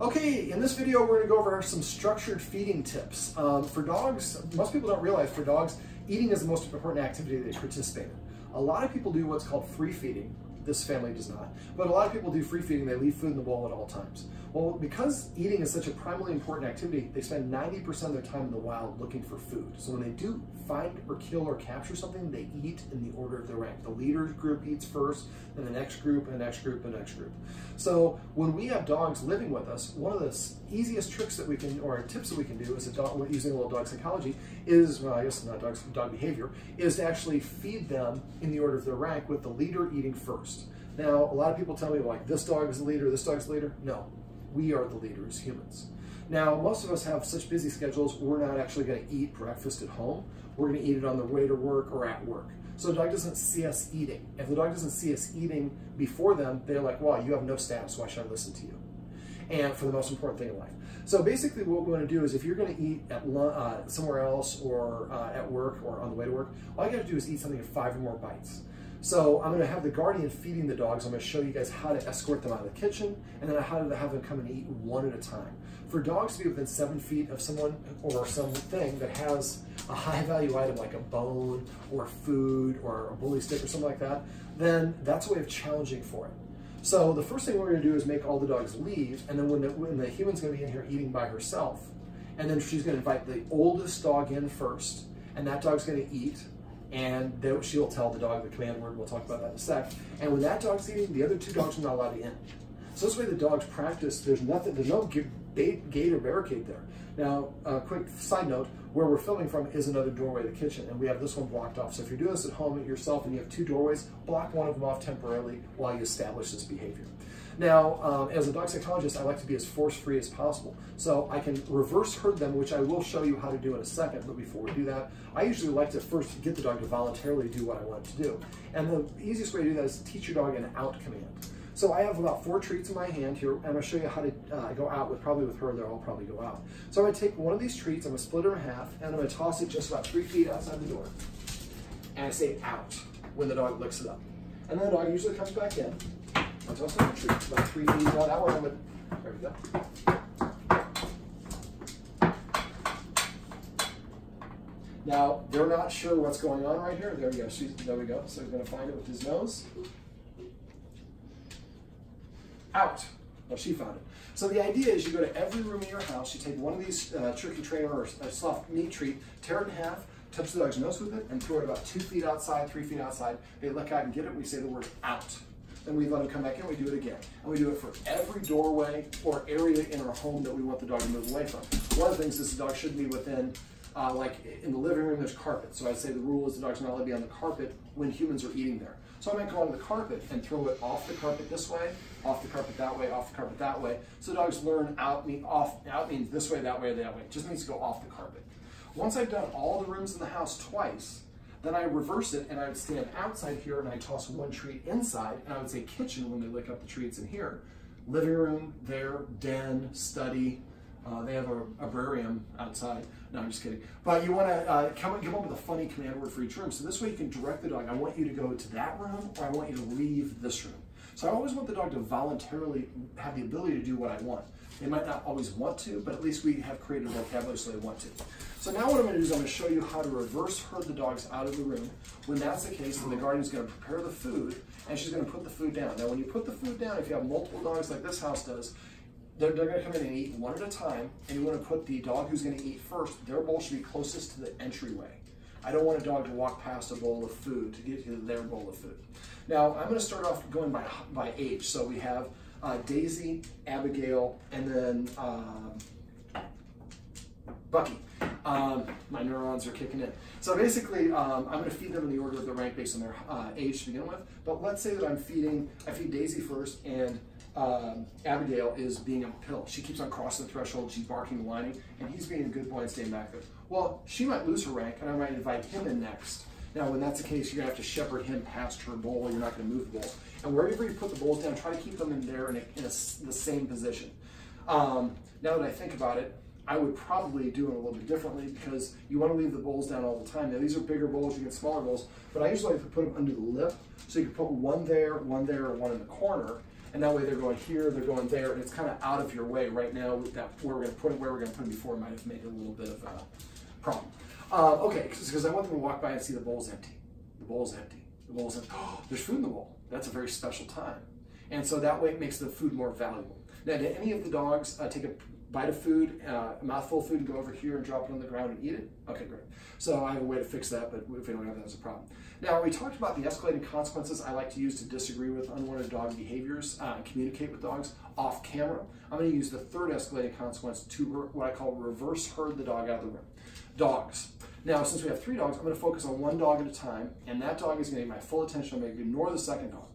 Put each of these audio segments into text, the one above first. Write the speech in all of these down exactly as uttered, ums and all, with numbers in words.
Okay, in this video we're going to go over some structured feeding tips. Um, for dogs, most people don't realize for dogs, eating is the most important activity they participate in. A lot of people do what's called free feeding. This family does not. But a lot of people do free feeding, they leave food in the bowl at all times. Well, because eating is such a primarily important activity, they spend ninety percent of their time in the wild looking for food. So when they do find or kill or capture something, they eat in the order of their rank. The leader group eats first, then the next group, and the next group, and the next group. So when we have dogs living with us, one of the easiest tricks that we can, or tips that we can do as a dog, using a little dog psychology is, well, I guess not dogs, dog behavior, is to actually feed them in the order of their rank with the leader eating first. Now, a lot of people tell me, like, this dog is the leader, this dog's the leader. No, we are the leader as humans. Now, most of us have such busy schedules, we're not actually going to eat breakfast at home. We're going to eat it on the way to work or at work. So the dog doesn't see us eating. If the dog doesn't see us eating before them, they're like, wow, you have no status, why should I listen to you? And for the most important thing in life. So basically what we want to do is if you're going to eat at uh, somewhere else or uh, at work or on the way to work, all you got to do is eat something in five or more bites. So I'm going to have the guardian feeding the dogs. I'm going to show you guys how to escort them out of the kitchen and then how to have them come and eat one at a time. For dogs to be within seven feet of someone or something that has a high value item like a bone or food or a bully stick or something like that, then that's a way of challenging for it. So the first thing we're going to do is make all the dogs leave, and then when the, when the human's going to be in here eating by herself, and then she's going to invite the oldest dog in first, and that dog's going to eat. And they, she'll tell the dog the command word, we'll talk about that in a sec. And when that dog's eating, the other two dogs are not allowed to end. So this way the dogs practice, there's nothing, there's no gate or barricade there. Now, a quick side note, where we're filming from is another doorway to the kitchen, and we have this one blocked off. So if you're doing this at home yourself and you have two doorways, block one of them off temporarily while you establish this behavior. Now, um, as a dog psychologist, I like to be as force-free as possible. So I can reverse herd them, which I will show you how to do in a second, but before we do that, I usually like to first get the dog to voluntarily do what I want it to do. And the easiest way to do that is to teach your dog an out command. So I have about four treats in my hand here, and I'm going to show you how to uh, go out with, probably with her, they'll all probably go out. So I'm going to take one of these treats, I'm going to split her in half, and I'm going to toss it just about three feet outside the door. And I say out when the dog licks it up. And then the dog usually comes back in. I'll toss another treat, it's about three feet out. That one I'm going to, there we go. Now, they're not sure what's going on right here. There we go, She's, there we go. So he's going to find it with his nose. Out. Well, she found it. So the idea is you go to every room in your house, you take one of these uh, trick and trainer or a soft meat treat, tear it in half, touch the dog's nose with it, and throw it about two feet outside, three feet outside. They look out and get it, we say the word out. Then we let them come back in, we do it again. And we do it for every doorway or area in our home that we want the dog to move away from. One of the things is the dog should be within, uh, like in the living room there's carpet. So I'd say the rule is the dog's not allowed to be on the carpet when humans are eating there. So I might go onto the carpet and throw it off the carpet this way, off the carpet that way, off the carpet that way. So dogs learn out, mean off, out means this way, that way, that way. It just means to go off the carpet. Once I've done all the rooms in the house twice, then I reverse it and I would stand outside here and I toss one treat inside, and I would say kitchen when they lick up the treats in here. Living room, there, den, study. Uh, they have a, a brarium outside. No, I'm just kidding. But you want to uh, come, come up with a funny command word for each room. So this way you can direct the dog. I want you to go to that room, or I want you to leave this room. So I always want the dog to voluntarily have the ability to do what I want. They might not always want to, but at least we have created a vocabulary so they want to. So now what I'm going to do is I'm going to show you how to reverse herd the dogs out of the room. When that's the case, then the guardian's going to prepare the food, and she's going to put the food down. Now when you put the food down, if you have multiple dogs like this house does, They're, they're going to come in and eat one at a time, and you want to put the dog who's going to eat first, their bowl should be closest to the entryway. I don't want a dog to walk past a bowl of food to get to their bowl of food. Now, I'm going to start off going by, by age. So we have uh, Daisy, Abigail, and then um, Bucky. Um, my neurons are kicking in. So basically, um, I'm going to feed them in the order of their rank based on their uh, age to begin with. But let's say that I'm feeding, I feed Daisy first, and Um, Abigail is being a pill. She keeps on crossing the threshold, she's barking and whining, and he's being a good boy and staying back there. Well, she might lose her rank, and I might invite him in next. Now, when that's the case, you're going to have to shepherd him past her bowl. You're not going to move the bowl. And wherever you put the bowls down, try to keep them in there in, a, in a, the same position. Um, now that I think about it, I would probably do it a little bit differently because you want to leave the bowls down all the time. Now, these are bigger bowls, you get smaller bowls, but I usually like to put them under the lip, so you can put one there, one there, and one in the corner. and that way they're going here, they're going there, and it's kind of out of your way right now. That where we're going to put it, where we're going to put it before might have made it a little bit of a problem. Uh, okay, because I want them to walk by and see the bowl's empty. The bowl's empty. The bowl's empty. Oh, there's food in the bowl. That's a very special time. And so that way it makes the food more valuable. Now, did any of the dogs uh, take a bite of food, uh, a mouthful of food, and go over here and drop it on the ground and eat it? Okay, great. So I have a way to fix that, but if we don't have that as a problem. Now, we talked about the escalating consequences I like to use to disagree with unwanted dog behaviors uh, and communicate with dogs off camera. I'm going to use the third escalating consequence to what I call reverse herd the dog out of the room. Dogs. Now, since we have three dogs, I'm going to focus on one dog at a time, and that dog is going to get my full attention. I'm going to ignore the second dog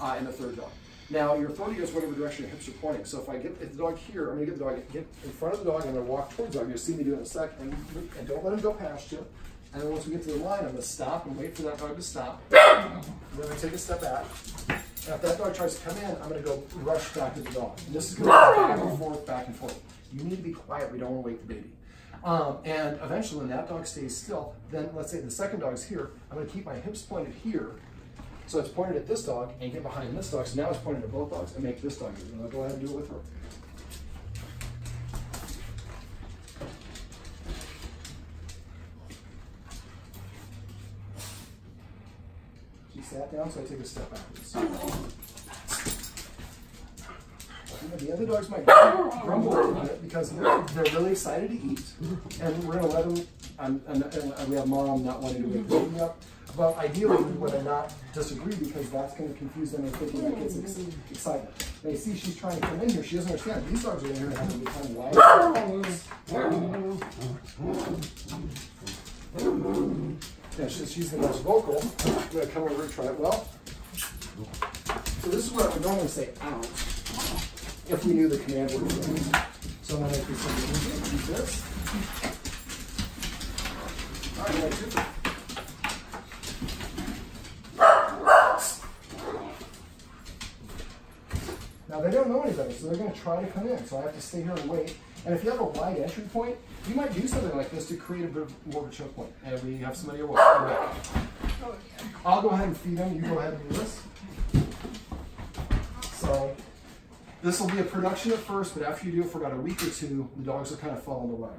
uh, and the third dog. Now, your authority goes whatever direction your hips are pointing. So if I get if the dog here, I'm going to get the dog, get in front of the dog, and I'm going to walk towards the dog. You'll see me do it in a second. And, and don't let him go past you. And then once we get to the line, I'm going to stop and wait for that dog to stop. And then I'm going to take a step back. Now, if that dog tries to come in, I'm going to go rush back to the dog. And this is going to go back and forth, back and forth. You need to be quiet. We don't want to wake the baby. Um, and eventually, when that dog stays still, then let's say the second dog's here, I'm going to keep my hips pointed here. So it's pointed at this dog, and get behind this dog. So now it's pointed at both dogs, and make this dog. And I'll go ahead and do it with her. She sat down, so I take a step backwards. The other dogs might grumble a little bit because they're, they're really excited to eat, and we're going to let them. And, and, and we have mom not wanting to wake baby up. But ideally, we would not disagree because that's going to confuse them and thinking that kid's ex excited. They see she's trying to come in here. She doesn't understand. These dogs are in here having a good time. Why? Yeah, she, she's the most vocal. I'm going to come over and try it. Well, so this is what I would normally say out if we knew the command word. So I'm going to make this something easy. This. All right, let's do it. Now, they don't know any better, so they're going to try to come in. So I have to stay here and wait. And if you have a wide entry point, you might do something like this to create a bit more of a choke point. And we have somebody over. I'll go ahead and feed them. You go ahead and do this. So this will be a production at first, but after you do it for about a week or two, the dogs are kind of falling away.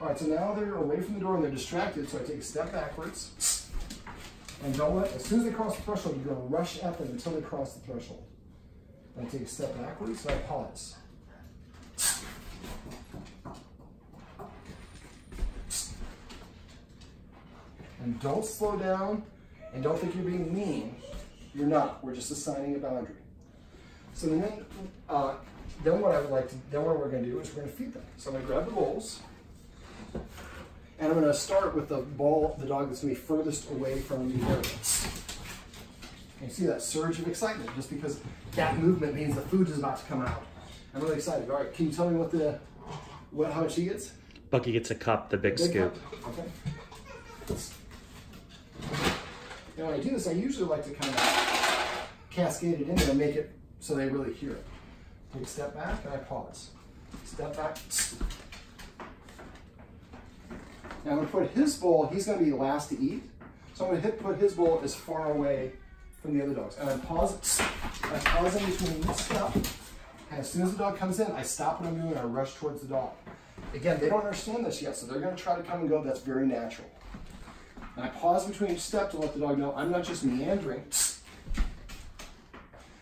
All right, so now they're away from the door and they're distracted. So I take a step backwards. And don't let, as soon as they cross the threshold, you're going to rush at them until they cross the threshold. I take a step backwards, so I pause. And don't slow down, and don't think you're being mean. You're not. We're just assigning a boundary. So then, uh, then what I would like to, then what we're going to do is we're going to feed them. So I'm going to grab the bowls, and I'm going to start with the bowl, the dog that's going to be furthest away from the area. And you see that surge of excitement just because that movement means the food is about to come out. I'm really excited. All right, can you tell me what the what how she gets? Bucky gets a cup, the big, the big scoop. Cup. Okay. Now when I do this, I usually like to kind of cascade it in there and make it so they really hear it. Take a step back and I pause. Step back. Now I'm going to put his bowl. He's going to be last to eat, so I'm going to hit, put his bowl as far away from the other dogs. And I pause, I pause in between each step, and as soon as the dog comes in, I stop what I'm doing and I rush towards the dog. Again, they don't understand this yet, so they're going to try to come and go. That's very natural. And I pause between each step to let the dog know I'm not just meandering.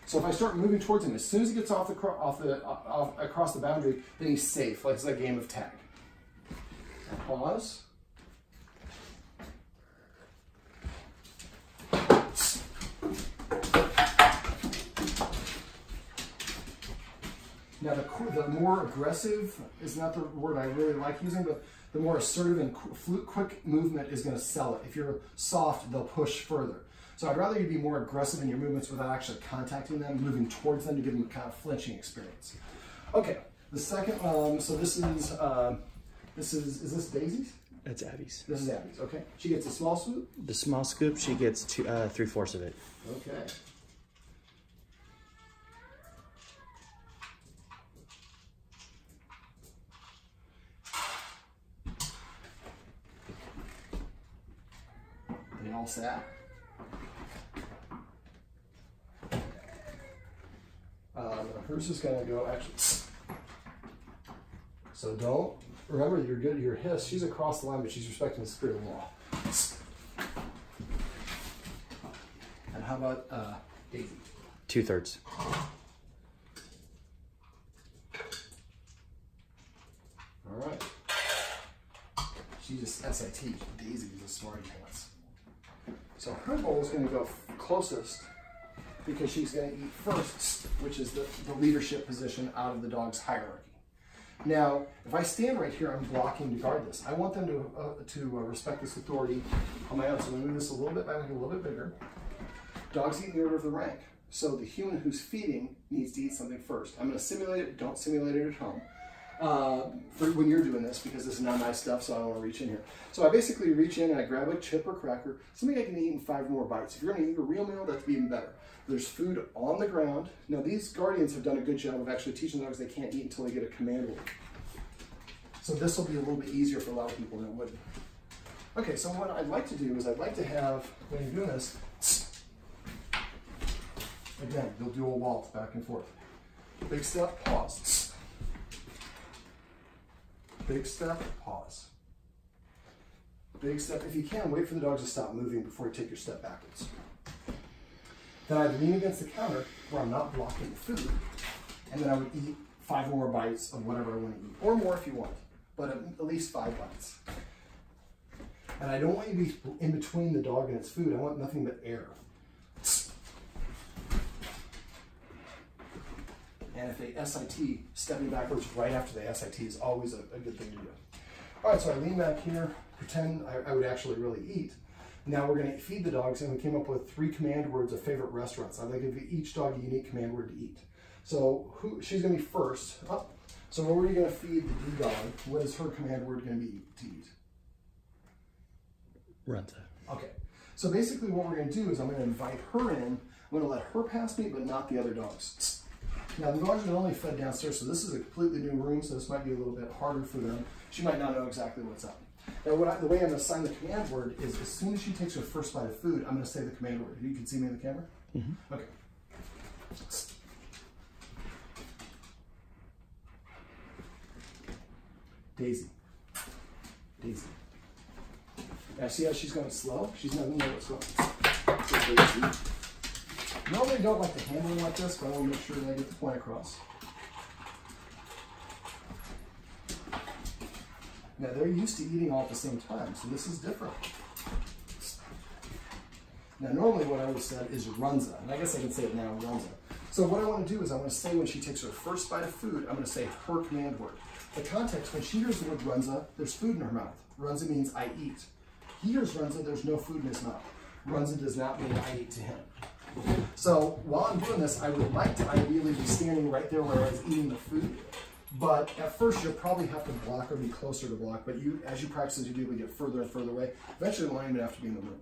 So if I start moving towards him, as soon as he gets off the, off the, off, across the boundary, then he's safe, like it's a game of tag. I pause. Now, the, the more aggressive is not the word I really like using, but the more assertive and qu quick movement is going to sell it. If you're soft, they'll push further. So I'd rather you be more aggressive in your movements without actually contacting them, moving towards them to give them a kind of flinching experience. Okay, the second, um, so this is, uh, this is, is this Daisy's? That's Abby's. This is Abby's, okay. She gets a small scoop? The small scoop, she gets two, uh, three-fourths of it. Okay. All sat. Uh, Hers is gonna go actually. So don't, remember you're good, your hiss, she's across the line, but she's respecting the spirit of law. And how about uh, Daisy? Two thirds. All right. She just S I T, Daisy is a smarty pants. So her bowl is gonna go closest because she's gonna eat first, which is the, the leadership position out of the dog's hierarchy. Now, if I stand right here, I'm blocking to guard this. I want them to uh, to uh, respect this authority on my own. So I'm gonna move this a little bit, making it a little bit bigger. Dogs eat in the order of the rank. So the human who's feeding needs to eat something first. I'm gonna simulate it, don't simulate it at home. Uh, for when you're doing this, because this is not my stuff, so I don't wanna reach in here. So I basically reach in and I grab a chip or cracker, something I can eat in five more bites. If you're gonna eat a real meal, that's even better. There's food on the ground. Now these guardians have done a good job of actually teaching dogs they can't eat until they get a command order. So this will be a little bit easier for a lot of people than it would. Okay, so what I'd like to do is I'd like to have, when you're doing this, again, you'll do a waltz back and forth. Big step, pause. Big step, pause. Big step, if you can, wait for the dogs to stop moving before you take your step backwards. Then I'd lean against the counter where I'm not blocking the food, and then I would eat five more bites of whatever I want to eat, or more if you want, but at least five bites. And I don't want you to be in between the dog and its food. I want nothing but air. And if they S I T, stepping backwards right after they S I T is always a, a good thing to do. All right, so I lean back here, pretend I, I would actually really eat. Now we're gonna feed the dogs, and we came up with three command words of favorite restaurants. I'd like to give each dog a unique command word to eat. So who, she's gonna be first. Oh, so what were you gonna feed the D dog? What is her command word gonna be to eat? Renta. Okay, so basically what we're gonna do is I'm gonna invite her in. I'm gonna let her pass me, but not the other dogs. Now the dogs are only fed downstairs, so this is a completely new room, so this might be a little bit harder for them. She might not know exactly what's up. Now what I, the way I'm going to assign the command word is as soon as she takes her first bite of food, I'm going to say the command word. You can see me in the camera? Mm-hmm. Okay. Daisy. Daisy. Now see how she's going slow? She's not going to know what's going on. So Daisy. Normally don't like the handling like this, but I want to make sure that I get the point across. Now they're used to eating all at the same time, so this is different. Now normally what I would have said is runza, and I guess I can say it now, runza. So what I want to do is I want to say when she takes her first bite of food, I'm going to say her command word. The context, when she hears the word runza, there's food in her mouth. Runza means I eat. He hears runza, there's no food in his mouth. Runza does not mean I eat to him. So while I'm doing this, I would like to ideally be standing right there where I was eating the food. But at first, you'll probably have to block or be closer to block. But you, as you practice as you do, we get further and further away. Eventually, the lineman would have to be in the room.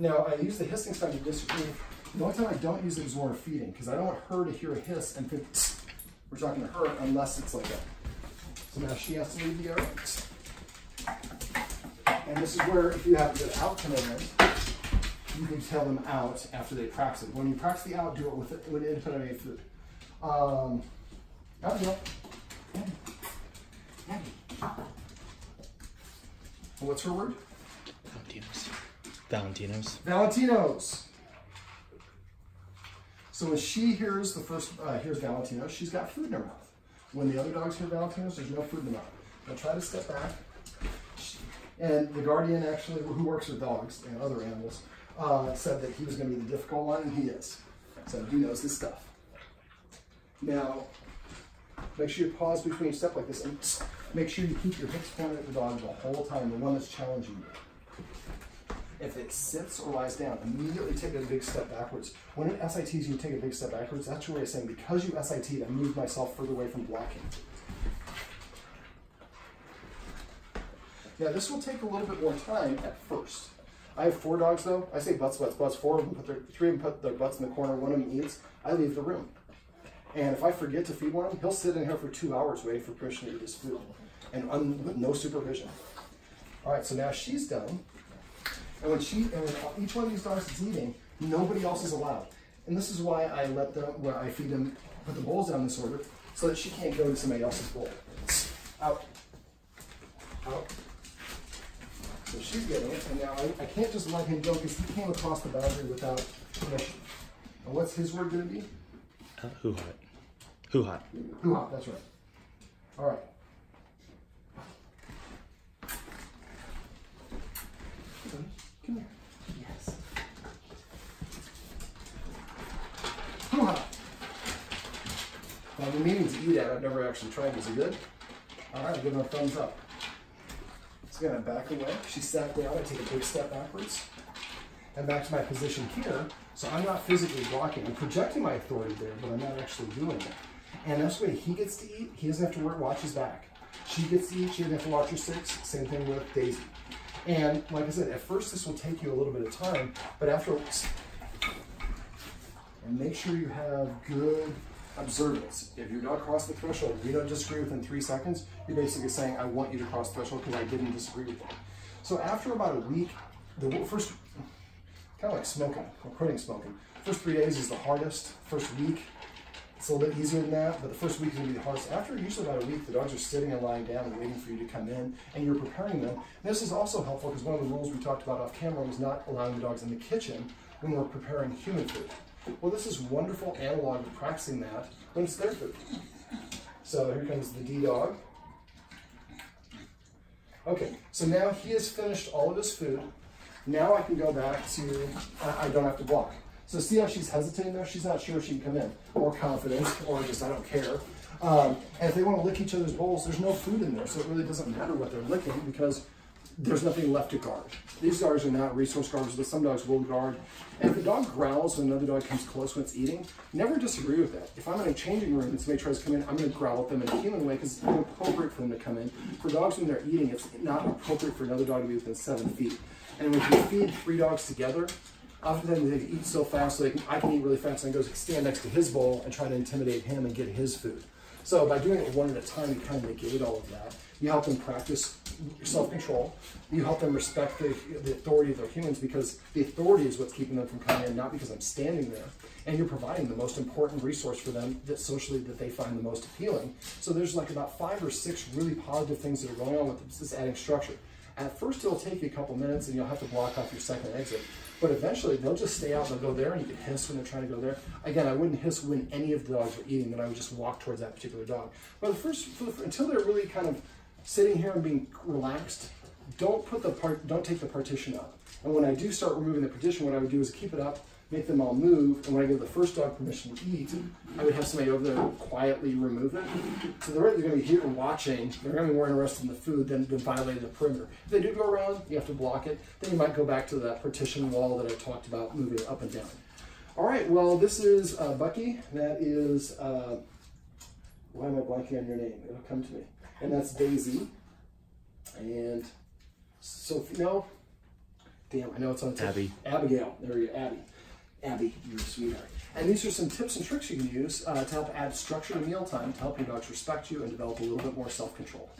Now, I use the hissing sound to disapprove. The only time I don't use it is when we're feeding, because I don't want her to hear a hiss and think we're talking to her unless it's like that. So now she has to leave the area. And this is where, if you have the out command, you can tell them out after they practice it. When you practice the out, do it with it with input of a food. Um, out go. Abby. Abby. What's her word? Valentinos. Valentinos. Valentinos. So when she hears the first uh, hears Valentinos, she's got food in her mouth. When the other dogs hear Valentinos, there's no food in the mouth. Now try to step back. And the guardian actually, who works with dogs and other animals, uh, said that he was going to be the difficult one, and he is. So he knows his stuff. Now, make sure you pause between each step like this, and make sure you keep your hips pointed at the dog the whole time, the one that's challenging you. If it sits or lies down, immediately take a big step backwards. When it S I Ts, you take a big step backwards. That's your way of saying, because you S I T'd, I moved myself further away from blocking. Now this will take a little bit more time at first. I have four dogs though. I say butts, butts, butts. Four of them put their, three of them put their butts in the corner. One of them eats. I leave the room. And if I forget to feed one of them, he'll sit in here for two hours waiting for permission to eat his food, and un, with no supervision. All right, so now she's done. And when she, and when each one of these dogs is eating, Nobody else is allowed. And this is why I let them, where I feed them, put the bowls down in this order, so that she can't go to somebody else's bowl. Out. Out. So she's getting it, and now I, I can't just let him go because he came across the boundary without permission. And what's his word going to be? Uh, who hot. Who hot. Who hot, that's right. All right. Come here. Yes. Who hot. Now the meetings that you at, I've never actually tried. Is it good? All right, give her a thumbs up. It's gonna back away. She sat down. I take a big step backwards, and back to my position here. So I'm not physically blocking. I'm projecting my authority there, but I'm not actually doing it. And that's the way he gets to eat. He doesn't have to watch his back. She gets to eat. She doesn't have to watch her six. Same thing with Daisy. And like I said, at first this will take you a little bit of time, but afterwards, and make sure you have good observance. If your dog crossed the threshold, you don't disagree within three seconds, you're basically saying, I want you to cross the threshold because I didn't disagree with that. So after about a week, the first, kind of like smoking, or quitting smoking, first three days is the hardest. First week, it's a little bit easier than that, but the first week is going to be the hardest. After usually about a week, the dogs are sitting and lying down and waiting for you to come in, and you're preparing them. And this is also helpful because one of the rules we talked about off camera was not allowing the dogs in the kitchen when we're preparing human food. Well, this is wonderful analog of practicing that when it's their food. So here comes the D-dog. Okay, so now he has finished all of his food. Now I can go back to, I, I don't have to block. So see how she's hesitating there? She's not sure if she can come in, or confident, or just I don't care. Um, and if they want to lick each other's bowls, there's no food in there, so it really doesn't matter what they're licking because there's nothing left to guard. These dogs are not resource guards, but some dogs will guard. And if a dog growls when another dog comes close when it's eating, never disagree with that. If I'm in a changing room and somebody tries to come in, I'm going to growl at them in a human way because it's inappropriate for them to come in. For dogs when they're eating, it's not appropriate for another dog to be within seven feet. And when you feed three dogs together, oftentimes they eat so fast, so they can, I can eat really fast, and I go stand next to his bowl and try to intimidate him and get his food. So by doing it one at a time, you kind of negate all of that. You help them practice self-control. You help them respect the, the authority of their humans because the authority is what's keeping them from coming in, not because I'm standing there. And you're providing the most important resource for them that socially that they find the most appealing. So there's like about five or six really positive things that are going on with this, this adding structure. At first, it'll take you a couple minutes, and you'll have to block off your second exit. But eventually, they'll just stay out, and they'll go there, and you can hiss when they're trying to go there. Again, I wouldn't hiss when any of the dogs were eating, but I would just walk towards that particular dog. But the first, for the, until they're really kind of sitting here and being relaxed, don't put the part, don't take the partition up. And when I do start removing the partition, what I would do is keep it up, make them all move, and when I give the first dog permission to eat, I would have somebody over there quietly remove it. So they're, they're going to be here watching, they're going to be more interested in the food than violating the perimeter. If they do go around, you have to block it, then you might go back to that partition wall that I talked about, moving it up and down. All right, well, this is uh, Bucky, that is, uh, why am I blanking on your name? It'll come to me. And that's Daisy, and Sophie, no, damn, I know it's on Abby. Abigail, there you go, Abby. Abby, you're a sweetheart. And these are some tips and tricks you can use uh, to help add structure to mealtime to help your dogs respect you and develop a little bit more self-control.